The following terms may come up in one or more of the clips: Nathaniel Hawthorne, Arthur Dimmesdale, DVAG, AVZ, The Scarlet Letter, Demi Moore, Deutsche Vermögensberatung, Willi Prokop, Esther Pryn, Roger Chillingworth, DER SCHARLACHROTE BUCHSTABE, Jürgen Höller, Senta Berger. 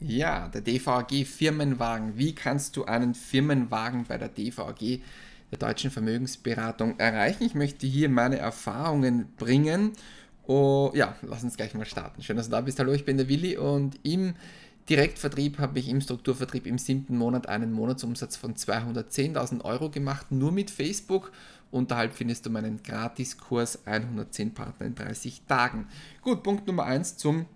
Ja, der DVAG Firmenwagen. Wie kannst du einen Firmenwagen bei der DVAG, der Deutschen Vermögensberatung, erreichen? Ich möchte hier meine Erfahrungen bringen. Oh, ja, lass uns gleich mal starten. Schön, dass du da bist. Hallo, ich bin der Willi und im Direktvertrieb habe ich im Strukturvertrieb im 7. Monat einen Monatsumsatz von 210.000 € gemacht, nur mit Facebook. Unterhalb findest du meinen Gratiskurs 110 Partner in 30 Tagen. Gut, Punkt Nummer 1 zum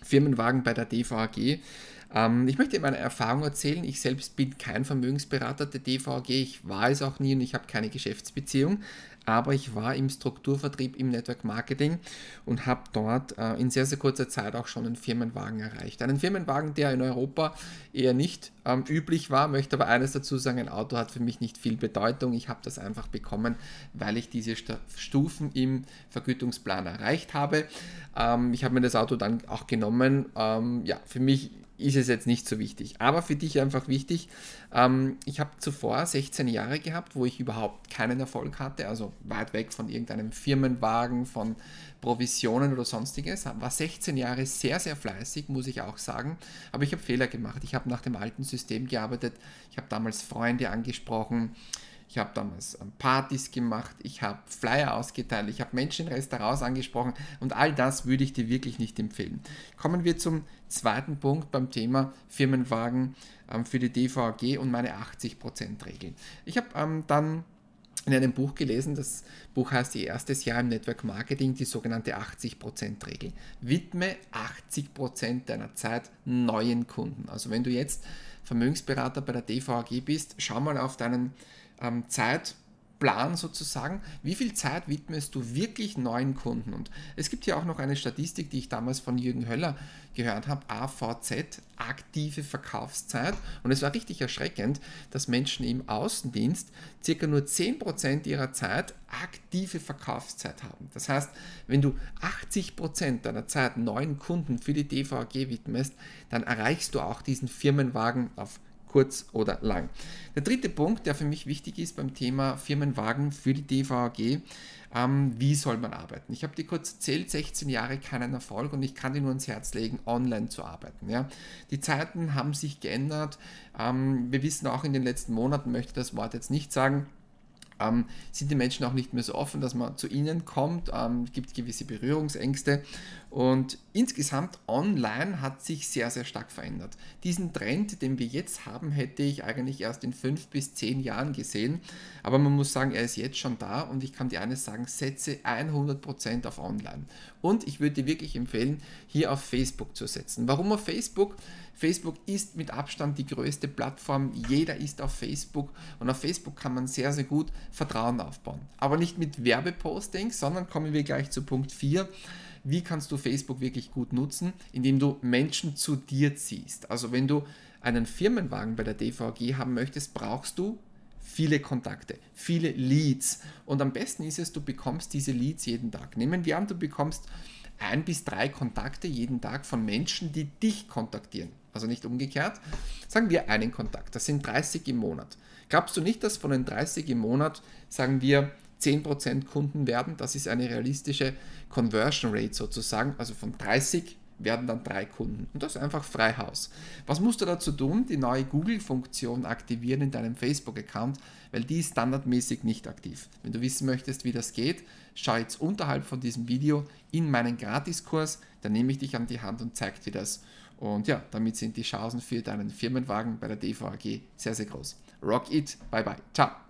Firmenwagen bei der DVAG. Ich möchte meine Erfahrung erzählen. Ich selbst bin kein Vermögensberater der DVAG. Ich war es auch nie und ich habe keine Geschäftsbeziehung. Aber ich war im Strukturvertrieb, im Network Marketing und habe dort in sehr, sehr kurzer Zeit auch schon einen Firmenwagen erreicht. Einen Firmenwagen, der in Europa eher nicht üblich war, möchte aber eines dazu sagen, ein Auto hat für mich nicht viel Bedeutung. Ich habe das einfach bekommen, weil ich diese Stufen im Vergütungsplan erreicht habe. Ich habe mir das Auto dann auch genommen. Ja, für mich ist es jetzt nicht so wichtig, aber für dich einfach wichtig. Ich habe zuvor 16 Jahre gehabt, wo ich überhaupt keinen Erfolg hatte, also weit weg von irgendeinem Firmenwagen, von Provisionen oder sonstiges. War 16 Jahre sehr, sehr fleißig, muss ich auch sagen, aber ich habe Fehler gemacht. Ich habe nach dem alten System gearbeitet, ich habe damals Freunde angesprochen, ich habe damals Partys gemacht, ich habe Flyer ausgeteilt, ich habe Menschen in Restaurants angesprochen und all das würde ich dir wirklich nicht empfehlen. Kommen wir zum zweiten Punkt beim Thema Firmenwagen für die DVAG und meine 80%-Regel. Ich habe dann in einem Buch gelesen, das Buch heißt Ihr erstes Jahr im Network Marketing, die sogenannte 80%-Regel. Widme 80% deiner Zeit neuen Kunden. Also wenn du jetzt Vermögensberater bei der DVAG bist, schau mal auf deinen Zeitplan sozusagen, wie viel Zeit widmest du wirklich neuen Kunden? Und es gibt ja auch noch eine Statistik, die ich damals von Jürgen Höller gehört habe, AVZ, aktive Verkaufszeit. Und es war richtig erschreckend, dass Menschen im Außendienst circa nur 10% ihrer Zeit aktive Verkaufszeit haben. Das heißt, wenn du 80% deiner Zeit neuen Kunden für die DVAG widmest, dann erreichst du auch diesen Firmenwagen auf kurz oder lang. Der dritte Punkt, der für mich wichtig ist beim Thema Firmenwagen für die DVAG, wie soll man arbeiten? Ich habe dir kurz erzählt, 16 Jahre keinen Erfolg und ich kann dir nur ans Herz legen, online zu arbeiten. Ja? Die Zeiten haben sich geändert. Wir wissen auch in den letzten Monaten, möchte das Wort jetzt nicht sagen, sind die Menschen auch nicht mehr so offen, dass man zu ihnen kommt, gibt gewisse Berührungsängste und insgesamt online hat sich sehr, sehr stark verändert. Diesen Trend, den wir jetzt haben, hätte ich eigentlich erst in 5 bis 10 Jahren gesehen, aber man muss sagen, er ist jetzt schon da und ich kann dir eines sagen, setze 100% auf online und ich würde dir wirklich empfehlen, hier auf Facebook zu setzen. Warum auf Facebook? Facebook ist mit Abstand die größte Plattform, jeder ist auf Facebook und auf Facebook kann man sehr, sehr gut Vertrauen aufbauen. Aber nicht mit Werbepostings, sondern kommen wir gleich zu Punkt 4. Wie kannst du Facebook wirklich gut nutzen? Indem du Menschen zu dir ziehst. Also wenn du einen Firmenwagen bei der DVAG haben möchtest, brauchst du viele Kontakte, viele Leads. Und am besten ist es, du bekommst diese Leads jeden Tag. Nehmen wir an, du bekommst 1 bis 3 Kontakte jeden Tag von Menschen, die dich kontaktieren. Also nicht umgekehrt. Sagen wir einen Kontakt. Das sind 30 im Monat. Glaubst du nicht, dass von den 30 im Monat, sagen wir, 10% Kunden werden? Das ist eine realistische Conversion Rate sozusagen. Also von 30 werden dann 3 Kunden. Und das ist einfach Freihaus. Was musst du dazu tun? Die neue Google-Funktion aktivieren in deinem Facebook-Account, weil die ist standardmäßig nicht aktiv. Wenn du wissen möchtest, wie das geht, schau jetzt unterhalb von diesem Video in meinen Gratiskurs. Da nehme ich dich an die Hand und zeige dir das. Und ja, damit sind die Chancen für deinen Firmenwagen bei der DVAG sehr, sehr groß. Rock it. Bye bye. Ciao.